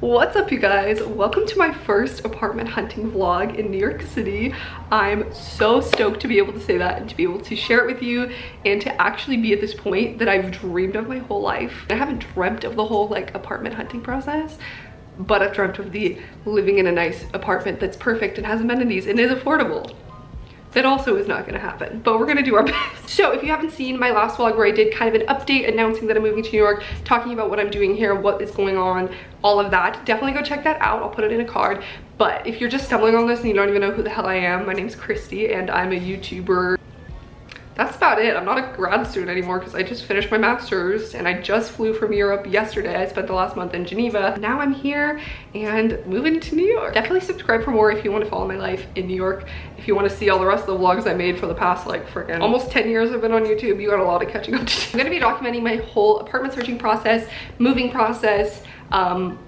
What's up, you guys? Welcome to my first apartment hunting vlog in New York City. I'm so stoked to be able to say that and to be able to share it with you and to actually be at this point that I've dreamed of my whole life. I haven't dreamt of the whole apartment hunting process, but I've dreamt of the living in a nice apartment that's perfect and has amenities and is affordable. That also is not gonna happen, but we're gonna do our best. So if you haven't seen my last vlog where I did kind of an update announcing that I'm moving to New York, talking about what I'm doing here, what is going on, all of that, definitely go check that out. I'll put it in a card. But if you're just stumbling on this and you don't even know who the hell I am, my name's Kristee and I'm a YouTuber. That's about it. I'm not a grad student anymore because I just finished my master's and I just flew from Europe yesterday. I spent the last month in Geneva. Now I'm here and moving to New York. Definitely subscribe for more if you want to follow my life in New York. If you want to see all the rest of the vlogs I made for the past freaking almost 10 years I've been on YouTube, you got a lot of catching up to do. I'm gonna be documenting my whole apartment searching process, moving process,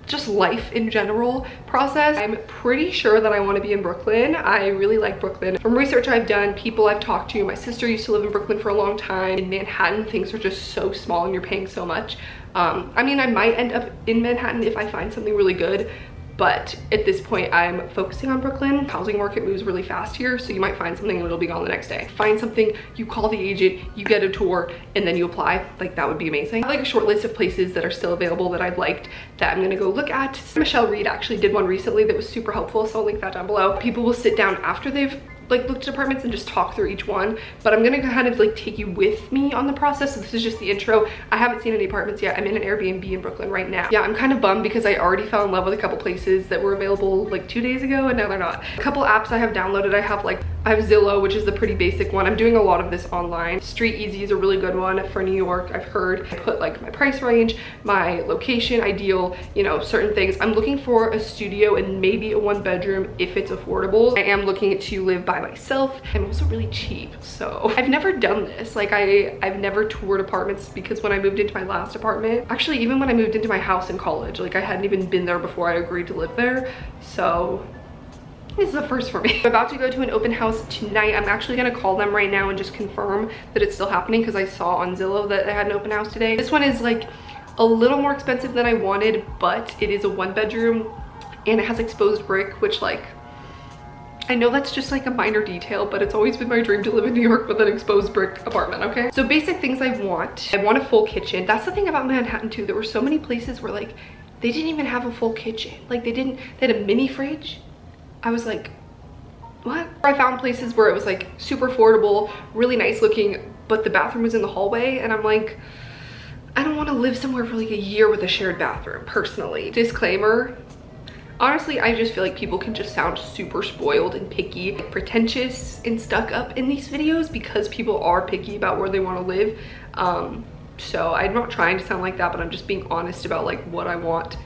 just life in general process. I'm pretty sure that I want to be in Brooklyn. I really like Brooklyn. From research I've done, people I've talked to, my sister used to live in Brooklyn for a long time. In Manhattan, things are just so small and you're paying so much. I mean, I might end up in Manhattan if I find something really good, but at this point I'm focusing on Brooklyn. Housing market moves really fast here, so you might find something and it'll be gone the next day. Find something, you call the agent, you get a tour, and then you apply. That would be amazing. I have a short list of places that are still available that I've liked that I'm gonna go look at. Michelle Reed actually did one recently that was super helpful, so I'll link that down below. People will sit down after they've looked at apartments and just talk through each one, but I'm gonna kind of take you with me on the process. So this is just the intro. I haven't seen any apartments yet. I'm in an Airbnb in Brooklyn right now. Yeah, I'm kind of bummed because I already fell in love with a couple places that were available 2 days ago and now they're not. A couple apps I have downloaded. I have Zillow, which is the pretty basic one. I'm doing a lot of this online. Street Easy is a really good one for New York, I've heard. I put my price range, my location, ideal, certain things. I'm looking for a studio and maybe a 1-bedroom if it's affordable. I am looking to live by myself. I'm also really cheap, so I've never done this. I've never toured apartments because when I moved into my last apartment, actually even when I moved into my house in college, I hadn't even been there before I agreed to live there. So this is a first for me. I'm about to go to an open house tonight. I'm actually gonna call them right now and just confirm that it's still happening because I saw on Zillow that they had an open house today. This one is a little more expensive than I wanted, but it is a 1-bedroom and it has exposed brick, which I know that's just a minor detail, but it's always been my dream to live in New York with an exposed brick apartment, okay? So basic things I want. I want a full kitchen. That's the thing about Manhattan too. There were so many places where they didn't even have a full kitchen. They had a mini fridge. I was what? I found places where it was super affordable, really nice looking, but the bathroom was in the hallway and I'm I don't want to live somewhere for a year with a shared bathroom, personally. Disclaimer. Honestly, I just feel people can just sound super spoiled and picky, pretentious and stuck up in these videos because people are picky about where they want to live. So I'm not trying to sound like that, but I'm just being honest about what I want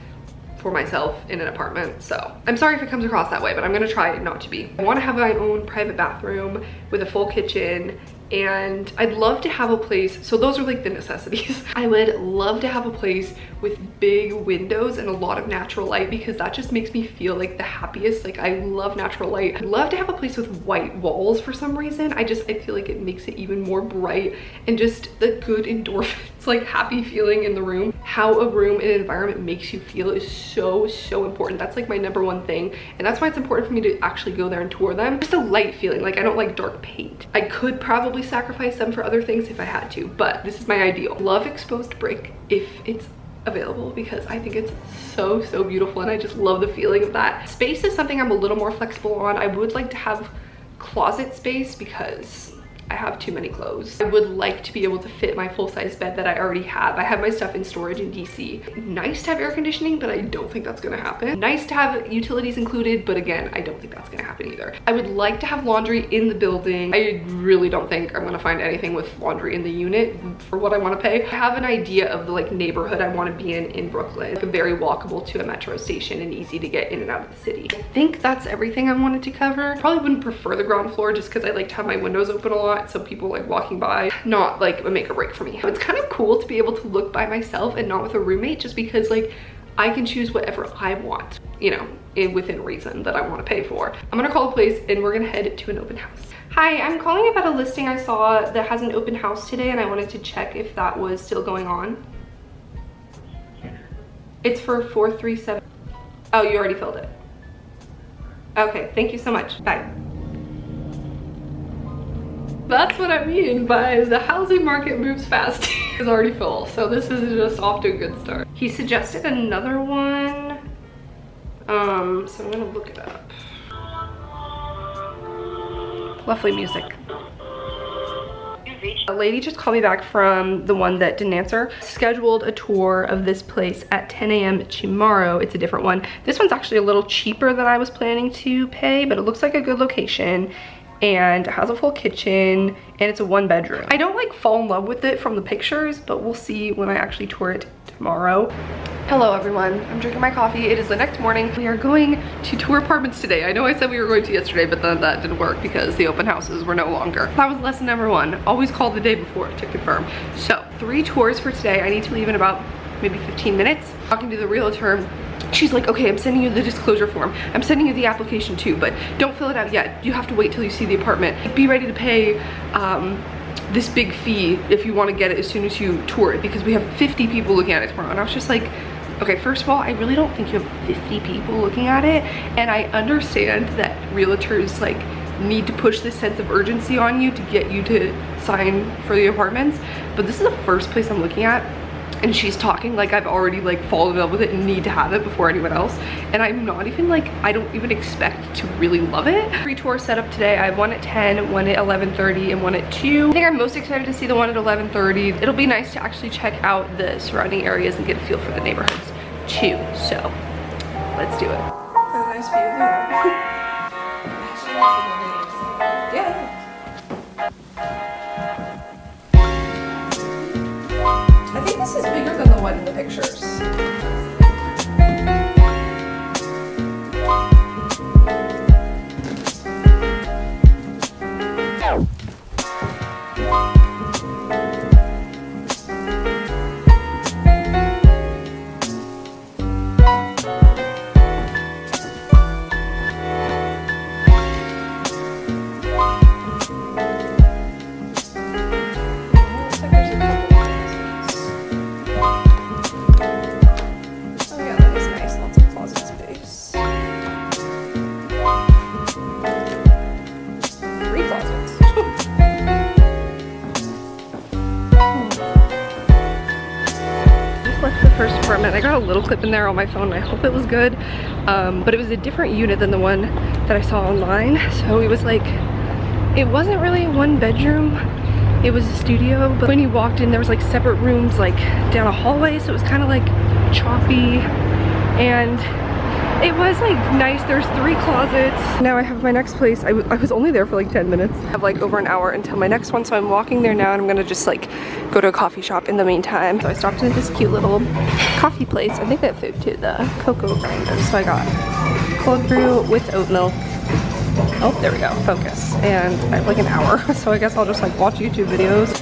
for myself in an apartment. So I'm sorry if it comes across that way, but I'm gonna try not to be. I want to have my own private bathroom with a full kitchen, and I'd love to have a place. So those are the necessities. I would love to have a place with big windows and a lot of natural light because that just makes me feel the happiest. I love natural light. I'd love to have a place with white walls for some reason. I feel it makes it even more bright and just the good endorphins, happy feeling in the room. How a room and environment makes you feel is so important. That's my number one thing, and that's why it's important for me to actually go there and tour them. Just a light feeling. I don't like dark paint. I could probably sacrifice them for other things if I had to, but this is my ideal. Love exposed brick if it's available because I think it's so beautiful and I just love the feeling of that. Space is something I'm a little more flexible on. I would like to have closet space because I have too many clothes. I would like to be able to fit my full-size bed that I already have. I have my stuff in storage in DC. Nice to have air conditioning, but I don't think that's gonna happen. Nice to have utilities included, but again, I don't think that's gonna happen either. I would like to have laundry in the building. I really don't think I'm gonna find anything with laundry in the unit for what I wanna pay. I have an idea of the neighborhood I wanna be in Brooklyn. Very walkable to a metro station and easy to get in and out of the city. I think that's everything I wanted to cover. Probably wouldn't prefer the ground floor just because I like to have my windows open a lot, so people walking by, not make a break for me. It's kind of cool to be able to look by myself and not with a roommate just because I can choose whatever I want, within reason that I want to pay for. I'm gonna call a place and we're gonna head to an open house. Hi, I'm calling about a listing I saw that has an open house today and I wanted to check if that was still going on. It's for 437. Oh, you already filled it. Okay, thank you so much. Bye. That's what I mean by the housing market moves fast. It's already full, so this is just off to a good start. He suggested another one. So I'm gonna look it up. Lovely music. A lady just called me back from the one that didn't answer. Scheduled a tour of this place at 10 a.m. tomorrow. It's a different one. This one's actually a little cheaper than I was planning to pay, but it looks like a good location and it has a full kitchen and it's a 1 bedroom. I don't like fall in love with it from the pictures, but we'll see when I actually tour it tomorrow. Hello everyone, I'm drinking my coffee. It is the next morning. We are going to tour apartments today. I know I said we were going to yesterday, but then that didn't work because the open houses were no longer. That was lesson number one. Always call the day before to confirm. So 3 tours for today. I need to leave in about maybe 15 minutes. Talking to the realtor, she's like, okay, I'm sending you the disclosure form. I'm sending you the application too, but don't fill it out yet. You have to wait till you see the apartment. Be ready to pay this big fee if you want to get it as soon as you tour it, because we have 50 people looking at it tomorrow. And I was just like, okay, first of all, I really don't think you have 50 people looking at it. And I understand that realtors like need to push this sense of urgency on you to get you to sign for the apartments. But this is the first place I'm looking at, and she's talking like I've already like fallen in love with it and need to have it before anyone else. And I'm not even like, I don't even expect to really love it. 3 tours set up today. I have 1 at 10, 1 at 11:30, and 1 at 2. I think I'm most excited to see the 1 at 11:30. It'll be nice to actually check out the surrounding areas and get a feel for the neighborhoods too. So let's do it. A nice view there. Yeah. This is bigger than the one in the pictures. I got a little clip in there on my phone. I hope it was good, but it was a different unit than the one that I saw online. So it was like, it wasn't really 1 bedroom. It was a studio, but when you walked in, there was like separate rooms, like down a hallway. So it was kind of like choppy, and it was like nice. There's 3 closets. Now I have my next place. I was only there for like 10 minutes. I have like over an hour until my next one. So I'm walking there now, and I'm gonna just like go to a coffee shop in the meantime. So I stopped at this cute little coffee place. I think they have food too, the cocoa grinders. So I got cold brew with oat milk. Oh, there we go, focus. And I have like an hour, so I guess I'll just like watch YouTube videos.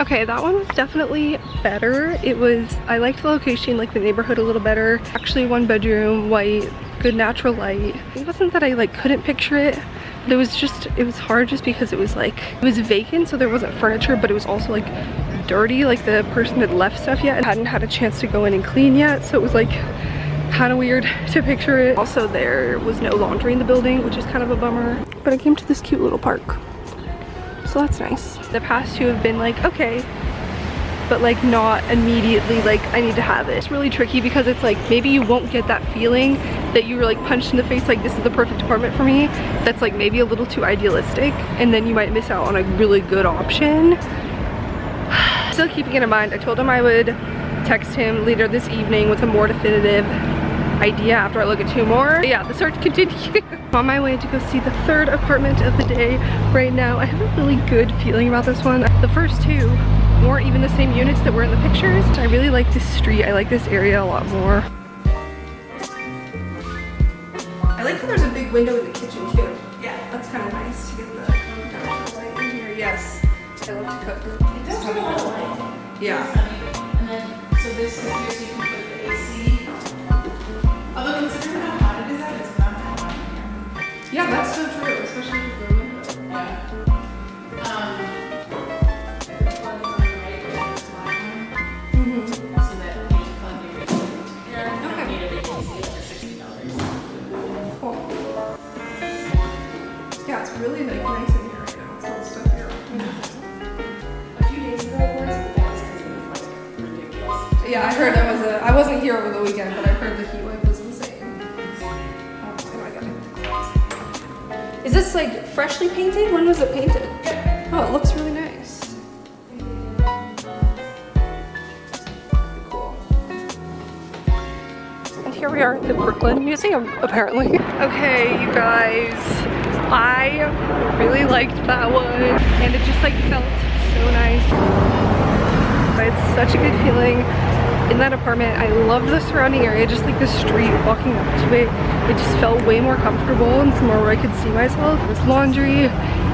Okay, that one was definitely better. It was, I liked the location, like the neighborhood a little better. Actually 1 bedroom, white, good natural light. It wasn't that I like couldn't picture it, but it was just, it was hard just because it was like, it was vacant, so there wasn't furniture, but it was also like dirty, like the person had left stuff yet and hadn't had a chance to go in and clean yet, so it was like kind of weird to picture it. Also, there was no laundry in the building, which is kind of a bummer, but I came to this cute little park, so that's nice. The past two have been like okay, but like not immediately like I need to have it. It's really tricky because it's like maybe you won't get that feeling that you were like punched in the face like this is the perfect apartment for me. That's like maybe a little too idealistic, and then you might miss out on a really good option. Still keeping it in mind, I told him I would text him later this evening with a more definitive idea after I look at two more. But yeah, the search continues. I'm on my way to go see the third apartment of the day right now. I have a really good feeling about this one. The first two weren't even the same units that were in the pictures. I really like this street. I like this area a lot more. I like how there's a big window in the kitchen too. Yeah, that's kind of nice to get the natural light in here. Yes, I love to cook. It does have a lot of light. Yeah. And then, so this is here so you can put the AC. Although considering how hot it is out, it's not that hot in here. Yeah, that's so true, especially if the window. Yeah. Really like nice in here right now. It's all stuff here. A few days ago, I was like ridiculous. Yeah, I heard that was a. I wasn't here over the weekend, but I heard the heat wave was insane. Oh my god! Is this like freshly painted? When was it painted? Yeah. Oh, it looks really nice. Cool. And here we are at the Brooklyn Museum, apparently. Okay, you guys. I really liked that one, and it just like felt so nice. I had such a good feeling in that apartment. I loved the surrounding area, just like the street, walking up to it. It just felt way more comfortable and somewhere where I could see myself. There was laundry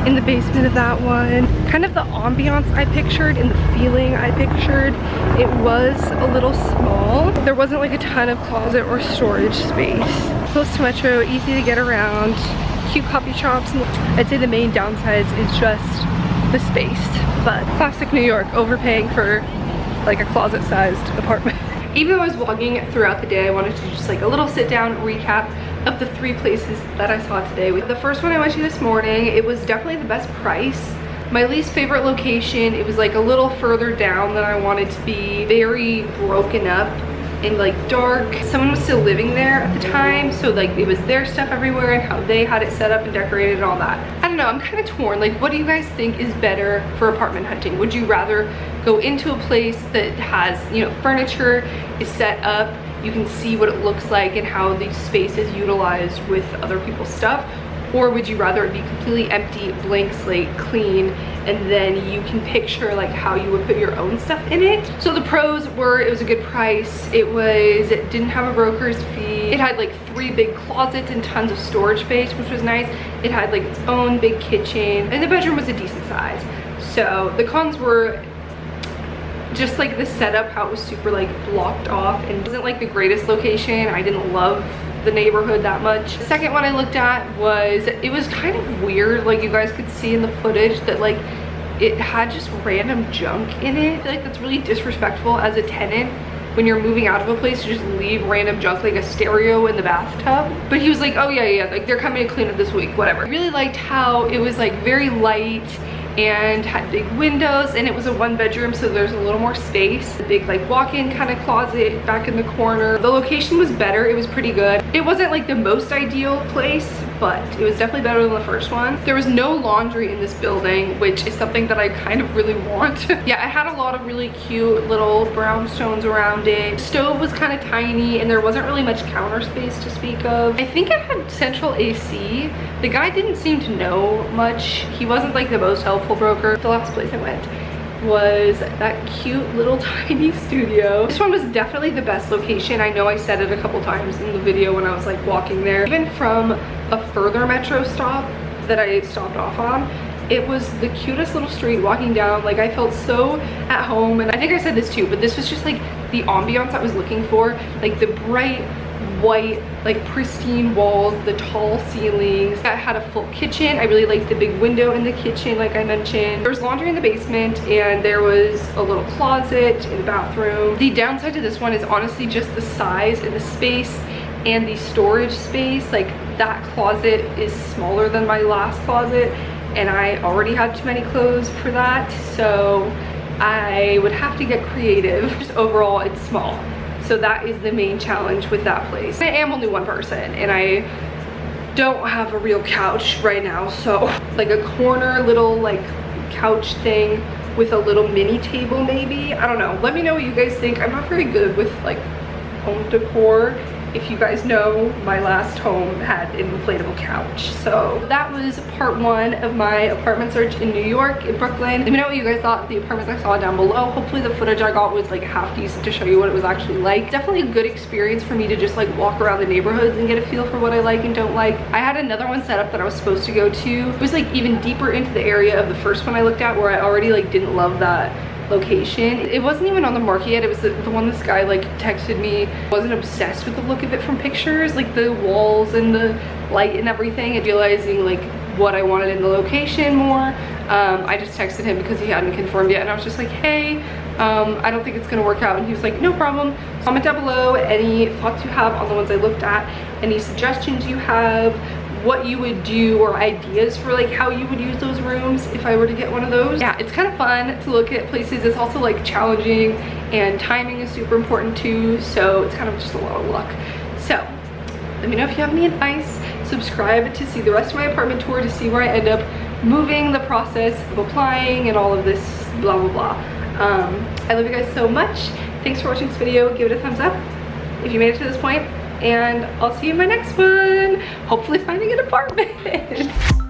in the basement of that one. Kind of the ambiance I pictured and the feeling I pictured. It was a little small. There wasn't like a ton of closet or storage space. Close to Metro, easy to get around. Cute coffee shops. I'd say the main downsides is just the space, but classic New York, overpaying for like a closet sized apartment. Even though I was vlogging throughout the day, I wanted to just like a little sit down recap of the three places that I saw today. The first one I went to this morning, it was definitely the best price. My least favorite location, it was like a little further down than I wanted to be, very broken up and like dark. Someone was still living there at the time, so like it was their stuff everywhere and how they had it set up and decorated and all that. I don't know, I'm kind of torn. Like, what do you guys think is better for apartment hunting? Would you rather go into a place that has, you know, furniture is set up, you can see what it looks like and how the space is utilized with other people's stuff? Or would you rather it be completely empty, blank slate, clean, and then you can picture like how you would put your own stuff in it? So the pros were, it was a good price, it didn't have a broker's fee, it had like three big closets and tons of storage space, which was nice, it had like its own big kitchen, and the bedroom was a decent size. So the cons were just like the setup, how it was super like blocked off and wasn't like the greatest location. I didn't love the neighborhood that much. The second one I looked at was, it was kind of weird, like you guys could see in the footage that like it had just random junk in it. I feel like that's really disrespectful as a tenant when you're moving out of a place to just leave random junk like a stereo in the bathtub. But he was like, oh yeah, like they're coming to clean it this week, whatever. I really liked how it was like very light and had big windows, and it was a one bedroom, so there's a little more space. The big like walk-in kind of closet back in the corner. The location was better, it was pretty good. It wasn't like the most ideal place, but it was definitely better than the first one. There was no laundry in this building, which is something that I kind of really want. Yeah, it had a lot of really cute little brownstones around it. The stove was kind of tiny, and there wasn't really much counter space to speak of. I think it had central AC. The guy didn't seem to know much. He wasn't like the most helpful broker. The last place I went was that cute little tiny studio. This one was definitely the best location. I know I said it a couple times in the video when I was like walking there. Even from a further metro stop that I stopped off on, it was the cutest little street walking down. Like, I felt so at home, and I think I said this too, but this was just like the ambiance I was looking for. Like the bright white, like pristine walls, the tall ceilings. I had a full kitchen. I really liked the big window in the kitchen, like I mentioned. There was laundry in the basement and there was a little closet in the bathroom. The downside to this one is honestly just the size and the space and the storage space. Like that closet is smaller than my last closet and I already had too many clothes for that, so I would have to get creative. Just overall, it's small. So that is the main challenge with that place. I am only one person and I don't have a real couch right now. So like a corner little like couch thing with a little mini table maybe. I don't know. Let me know what you guys think. I'm not very good with like home decor. If you guys know, my last home had an inflatable couch. So that was part one of my apartment search in New York, in Brooklyn. Let me know what you guys thought of the apartments I saw down below. Hopefully the footage I got was like half decent to show you what it was actually like. Definitely a good experience for me to just like walk around the neighborhoods and get a feel for what I like and don't like. I had another one set up that I was supposed to go to. It was like even deeper into the area of the first one I looked at where I already like didn't love that location. It wasn't even on the market yet. It was the one this guy like texted me. Wasn't obsessed with the look of it from pictures, like the walls and the light and everything, and realizing like what I wanted in the location more. I just texted him because he hadn't confirmed yet and I was just like, hey, I don't think it's gonna work out. And he was like, no problem. Comment down below any thoughts you have on the ones I looked at, any suggestions you have, what you would do, or ideas for like how you would use those rooms if I were to get one of those. Yeah, it's kind of fun to look at places. It's also like challenging and timing is super important too, so it's kind of just a lot of luck. So let me know if you have any advice. Subscribe to see the rest of my apartment tour, to see where I end up moving, the process of applying and all of this blah blah blah. I love you guys so much. Thanks for watching this video. Give it a thumbs up if you made it to this point, and I'll see you in my next one, hopefully finding an apartment.